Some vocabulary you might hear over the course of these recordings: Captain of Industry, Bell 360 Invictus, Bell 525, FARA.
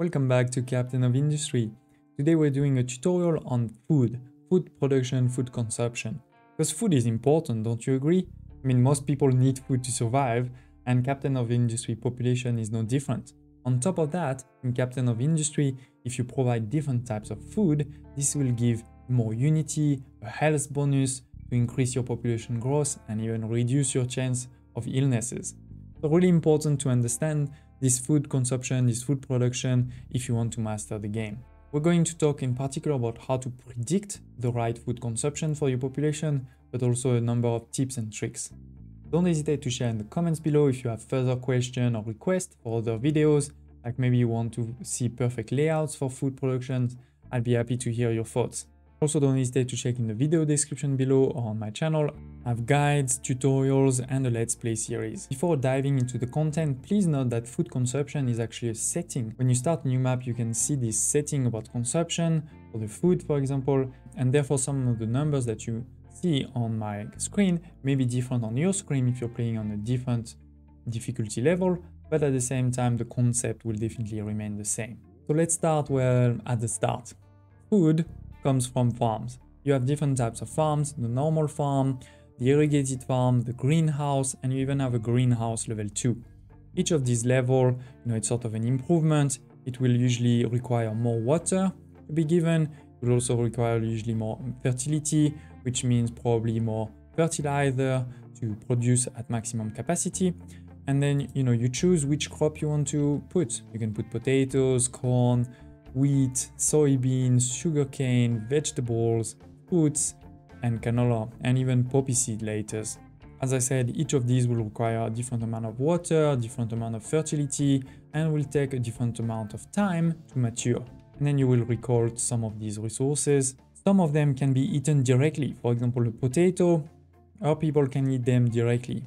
Welcome back to Captain of Industry. Today we're doing a tutorial on food production, food consumption. Because food is important, don't you agree? I mean, most people need food to survive, and Captain of Industry population is no different. On top of that, in Captain of Industry, if you provide different types of food, this will give more unity, a health bonus to increase your population growth and even reduce your chance of illnesses. So really important to understand this food consumption, this food production, if you want to master the game. We're going to talk in particular about how to predict the right food consumption for your population, but also a number of tips and tricks. Don't hesitate to share in the comments below if you have further questions or requests for other videos, like maybe you want to see perfect layouts for food productions. I'd be happy to hear your thoughts. Also, don't hesitate to check in the video description below or on my channel. I have guides, tutorials, and a Let's Play series. Before diving into the content, please note that food consumption is actually a setting. When you start a new map, you can see this setting about consumption, for the food, for example, and therefore some of the numbers that you see on my screen may be different on your screen if you're playing on a different difficulty level, but at the same time, the concept will definitely remain the same. So let's start at the start. Food comes from farms. You have different types of farms, the normal farm, the irrigated farm, the greenhouse, and you even have a greenhouse level 2. Each of these levels, it's sort of an improvement. It will usually require more water to be given. It will also require usually more fertility, which means probably more fertilizer to produce at maximum capacity. And then, you choose which crop you want to put. You can put potatoes, corn, wheat, soybeans, sugarcane, vegetables, fruits, and canola, and even poppy seed later. As I said, each of these will require a different amount of water, different amount of fertility, and will take a different amount of time to mature. And then you will record some of these resources. Some of them can be eaten directly. For example, a potato, our people can eat them directly.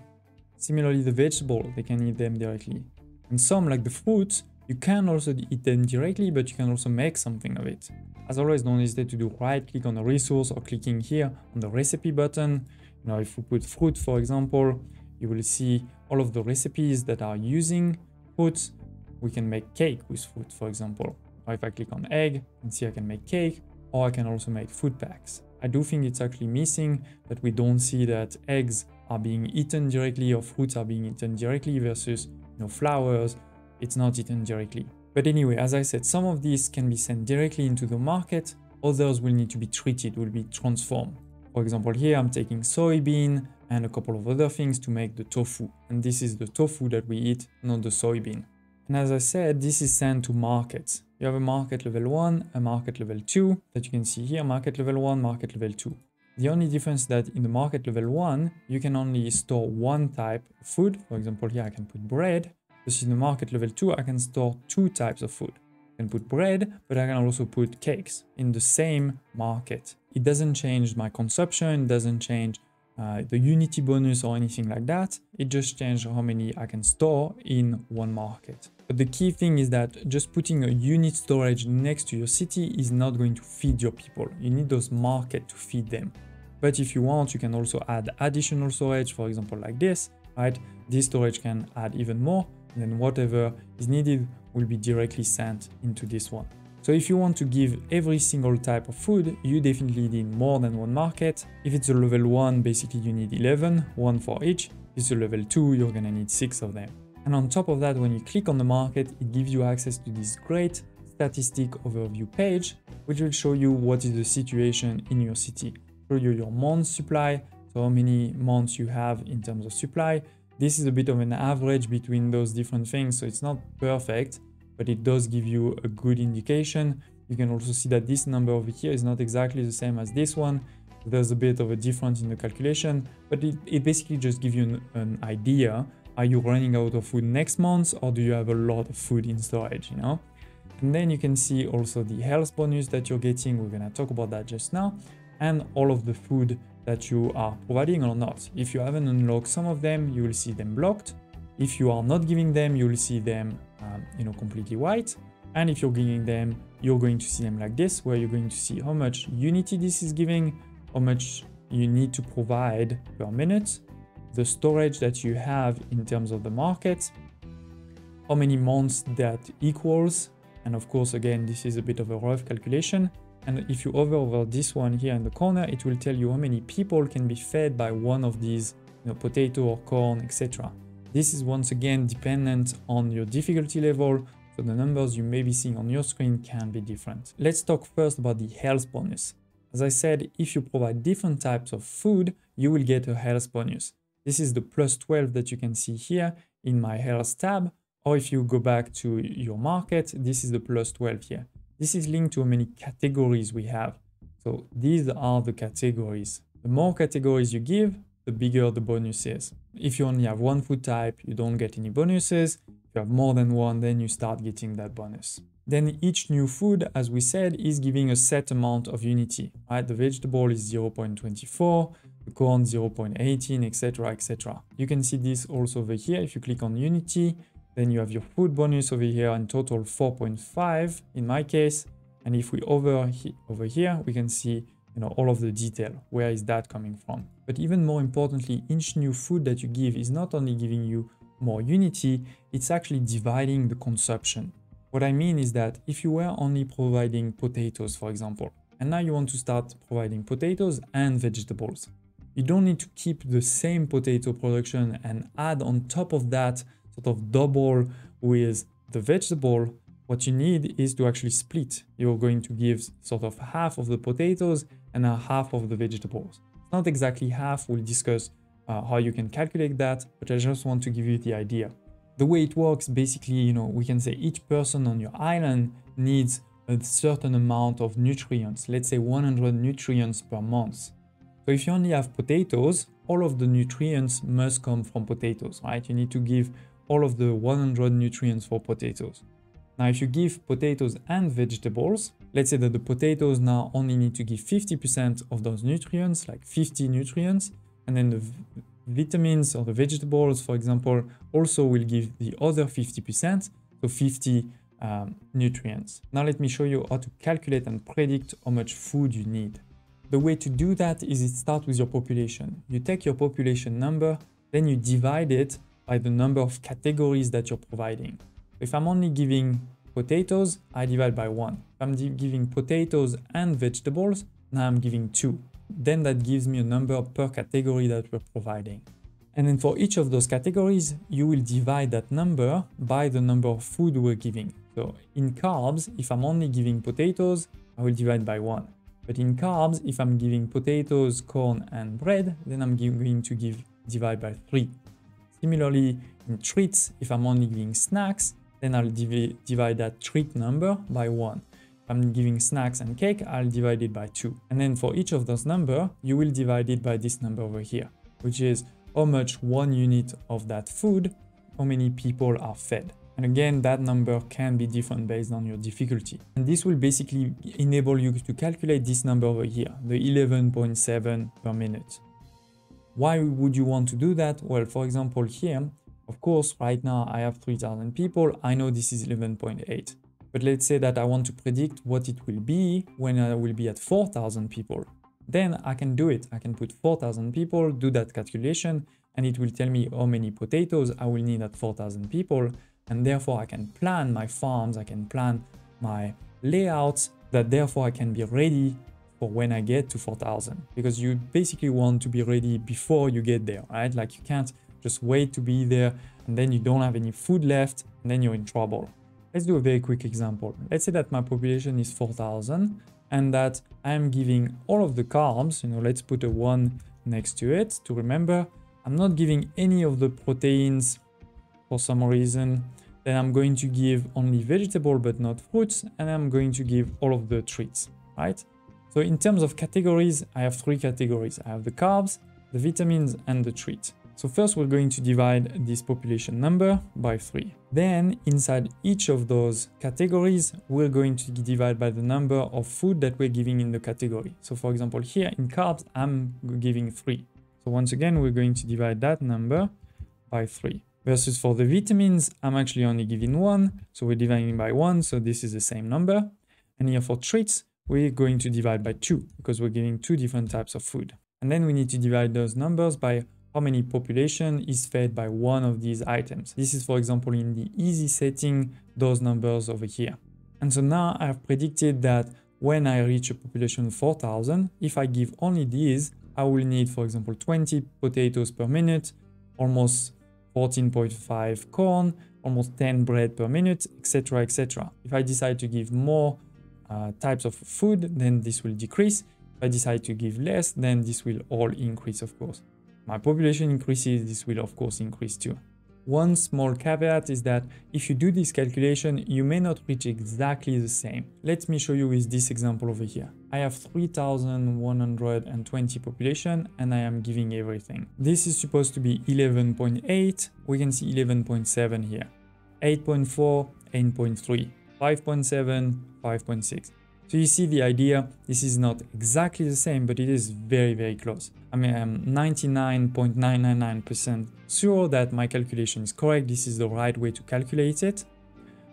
Similarly, the vegetable, they can eat them directly. And some, like the fruits, you can also eat them directly, but you can also make something of it. As always, don't hesitate to do right click on the resource or clicking here on the recipe button. If we put fruit, for example, you will see all of the recipes that are using fruits. We can make cake with fruit, for example. Or if I click on egg, you can see I can make cake, or I can also make food packs. I do think it's actually missing that we don't see that eggs are being eaten directly or fruits are being eaten directly versus flowers. It's not eaten directly. But anyway, as I said, some of these can be sent directly into the market, others will need to be treated, will be transformed. For example, here I'm taking soybean and a couple of other things to make the tofu. And this is the tofu that we eat, not the soybean. And as I said, this is sent to markets. You have a market level 1, a market level 2 that you can see here, market level 1, market level 2. The only difference that in the market level 1, you can only store one type of food. For example, here I can put bread. This is the market level 2, I can store two types of food. I can put bread, but I can also put cakes in the same market. It doesn't change my consumption, it doesn't change the unity bonus or anything like that. It just changes how many I can store in one market. But the key thing is that just putting a unit storage next to your city is not going to feed your people. You need those markets to feed them. But if you want, you can also add additional storage, for example, like this, right? This storage can add even more. And then whatever is needed will be directly sent into this one. So if you want to give every single type of food, you definitely need more than one market. If it's a level 1, basically you need 11, one for each. If it's a level 2, you're gonna need 6 of them. And on top of that, when you click on the market, it gives you access to this great statistic overview page, which will show you what is the situation in your city. Show you your month supply, so how many months you have in terms of supply. This is a bit of an average between those different things, so it's not perfect, but it does give you a good indication. You can also see that this number over here is not exactly the same as this one. There's a bit of a difference in the calculation, but it basically just gives you an idea. Are you running out of food next month, or do you have a lot of food in storage, And then you can see also the health bonus that you're getting. We're gonna talk about that just now, and all of the food that you are providing or not. If you haven't unlocked some of them, you will see them blocked. If you are not giving them, you will see them completely white. And if you're giving them, you're going to see them like this, where you're going to see how much unity this is giving, how much you need to provide per minute, the storage that you have in terms of the market, how many months that equals, And of course, again, this is a bit of a rough calculation. And if you hover over this one here in the corner, it will tell you how many people can be fed by one of these, potato or corn, etc. This is once again dependent on your difficulty level, so the numbers you may be seeing on your screen can be different. Let's talk first about the health bonus. As I said, if you provide different types of food, you will get a health bonus. This is the +12 that you can see here in my health tab, or if you go back to your market, this is the +12 here. This is linked to how many categories we have. So these are the categories. The more categories you give, the bigger the bonus is. If you only have one food type, you don't get any bonuses. If you have more than one, then you start getting that bonus. Then each new food, as we said, is giving a set amount of unity, right? The vegetable is 0.24, the corn 0.18, etc., etc. You can see this also over here. If you click on unity, then you have your food bonus over here, and total 4.5 in my case. And if we over here, we can see all of the detail. Where is that coming from? But even more importantly, each new food that you give is not only giving you more unity, it's actually dividing the consumption. What I mean is that if you were only providing potatoes, for example, and now you want to start providing potatoes and vegetables, you don't need to keep the same potato production and add on top of that sort of double with the vegetable. What you need is to actually split. You're going to give sort of half of the potatoes and half of the vegetables. Not exactly half, we'll discuss how you can calculate that, but I just want to give you the idea. The way it works, basically, we can say each person on your island needs a certain amount of nutrients, let's say 100 nutrients per month. So if you only have potatoes, all of the nutrients must come from potatoes, right? You need to give all of the 100 nutrients for potatoes. Now, if you give potatoes and vegetables, let's say that the potatoes now only need to give 50% of those nutrients, like 50 nutrients, and then the vitamins or the vegetables, for example, also will give the other 50%, so 50 nutrients. Now let me show you how to calculate and predict how much food you need. The way to do that is it starts with your population. You take your population number, then you divide it by the number of categories that you're providing. If I'm only giving potatoes, I divide by 1. If I'm giving potatoes and vegetables, now I'm giving 2. Then that gives me a number per category that we're providing. And then for each of those categories, you will divide that number by the number of food we're giving. So in carbs, if I'm only giving potatoes, I will divide by 1. But in carbs, if I'm giving potatoes, corn, and bread, then I'm going to divide by 3. Similarly, in treats, if I'm only giving snacks, then I'll divide that treat number by 1. If I'm giving snacks and cake, I'll divide it by 2. And then for each of those numbers, you will divide it by this number over here, which is how much one unit of that food, how many people are fed. And again, that number can be different based on your difficulty. And this will basically enable you to calculate this number over here, the 11.7 per minute. Why would you want to do that? Well, for example, here, of course, right now I have 3,000 people. I know this is 11.8. But let's say that I want to predict what it will be when I will be at 4,000 people. Then I can do it. I can put 4,000 people, do that calculation, and it will tell me how many potatoes I will need at 4,000 people. And therefore I can plan my farms, I can plan my layouts, that therefore I can be ready for when I get to 4,000. Because you basically want to be ready before you get there, right? Like you can't just wait to be there and then you don't have any food left and then you're in trouble. Let's do a very quick example. Let's say that my population is 4,000 and that I'm giving all of the carbs, let's put a 1 next to it to remember. I'm not giving any of the proteins for some reason. Then I'm going to give only vegetable but not fruits, and I'm going to give all of the treats, right? So in terms of categories, I have 3 categories. I have the carbs, the vitamins, and the treat. So first we're going to divide this population number by 3. Then inside each of those categories, we're going to divide by the number of food that we're giving in the category. So for example, here in carbs, I'm giving 3. So once again, we're going to divide that number by 3. Versus for the vitamins, I'm actually only giving 1. So we're dividing by 1. So this is the same number. And here for treats, we're going to divide by 2 because we're giving 2 different types of food. And then we need to divide those numbers by how many population is fed by one of these items. This is, for example, in the easy setting, those numbers over here. And so now I've predicted that when I reach a population of 4,000, if I give only these, I will need, for example, 20 potatoes per minute, almost 14.5 corn, almost 10 bread per minute, etc, etc. If I decide to give more types of food, then this will decrease. If I decide to give less, then this will all increase, of course. My population increases, this will of course increase too. One small caveat is that if you do this calculation, you may not reach exactly the same. Let me show you with this example over here. I have 3,120 population and I am giving everything. This is supposed to be 11.8, we can see 11.7 here, 8.4, 8.3, 5.7, 5.6. So you see the idea, this is not exactly the same, but it is very, very close. I mean, I'm 99.999% sure that my calculation is correct. This is the right way to calculate it.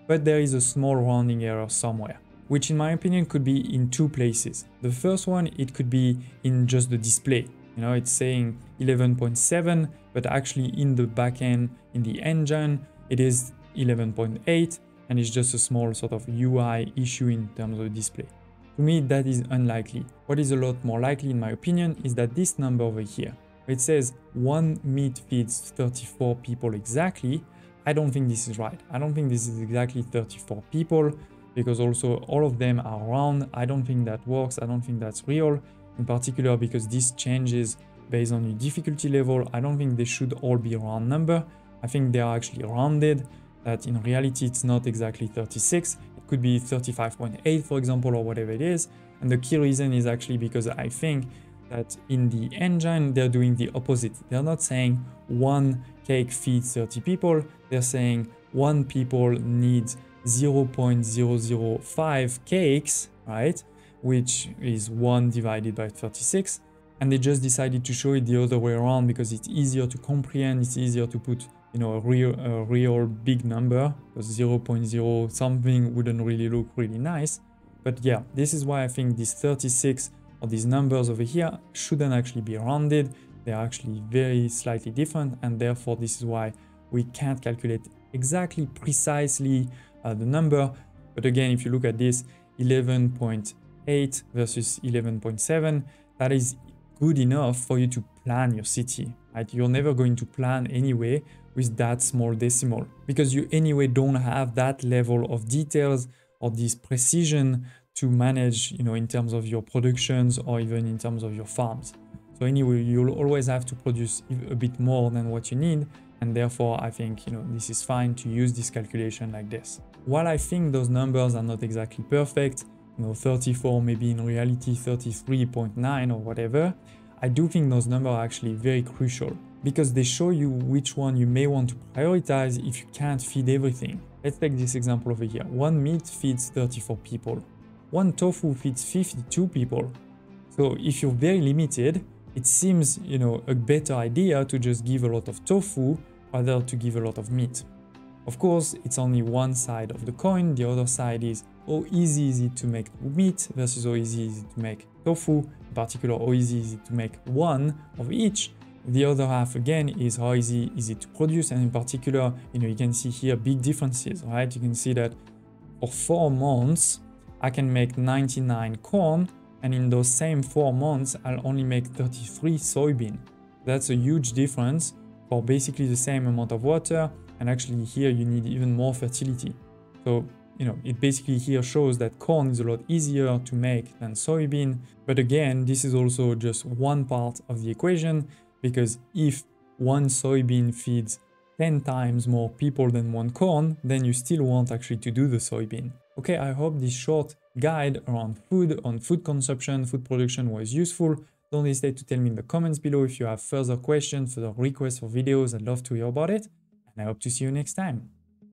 But there is a small rounding error somewhere, which in my opinion could be in two places. The first one, it could be in just the display. You know, it's saying 11.7, but actually in the backend, in the engine, it is 11.8. and it's just a small sort of UI issue in terms of display. To me, that is unlikely. What is a lot more likely, in my opinion, is that this number over here, it says one meat feeds 34 people exactly. I don't think this is right. I don't think this is exactly 34 people, because also all of them are round. I don't think that works. I don't think that's real, in particular because this changes based on your difficulty level. I don't think they should all be round number. I think they are actually rounded, that in reality it's not exactly 36, it could be 35.8 for example, or whatever it is. And the key reason is actually because I think that in the engine they're doing the opposite. They're not saying one cake feeds 30 people, they're saying one people needs 0.005 cakes, right, which is 1 divided by 36. And they just decided to show it the other way around because it's easier to comprehend, it's easier to put, you know, a real big number, because 0.0 something wouldn't really look really nice. But yeah, this is why I think these 36 or these numbers over here shouldn't actually be rounded. They're actually very slightly different, and therefore this is why we can't calculate exactly precisely the number. But again, if you look at this 11.8 versus 11.7, that is good enough for you to plan your city, right? You're never going to plan anyway with that small decimal, because you anyway don't have that level of details or this precision to manage, you know, in terms of your productions or even in terms of your farms. So anyway, you'll always have to produce a bit more than what you need, and therefore I think, you know, this is fine to use this calculation like this. While I think those numbers are not exactly perfect, you know, 34 maybe in reality 33.9 or whatever, I do think those numbers are actually very crucial, because they show you which one you may want to prioritize if you can't feed everything. Let's take this example over here. One meat feeds 34 people. One tofu feeds 52 people. So if you're very limited, it seems, you know, a better idea to just give a lot of tofu rather than to give a lot of meat. Of course, it's only one side of the coin. The other side is how easy is it to make meat versus how easy is it to make tofu, in particular how easy is it to make one of each. The other half again is how easy is it to produce, and in particular, you know, you can see here big differences, right? You can see that for 4 months I can make 99 corn, and in those same 4 months I'll only make 33 soybean. That's a huge difference for basically the same amount of water, and actually here you need even more fertility. So, you know, it basically here shows that corn is a lot easier to make than soybean. But again, this is also just one part of the equation, because if one soybean feeds 10 times more people than one corn, then you still want actually to do the soybean. Okay, I hope this short guide around food, on food consumption, food production was useful. Don't hesitate to tell me in the comments below if you have further questions, further requests for videos. I'd love to hear about it, and I hope to see you next time.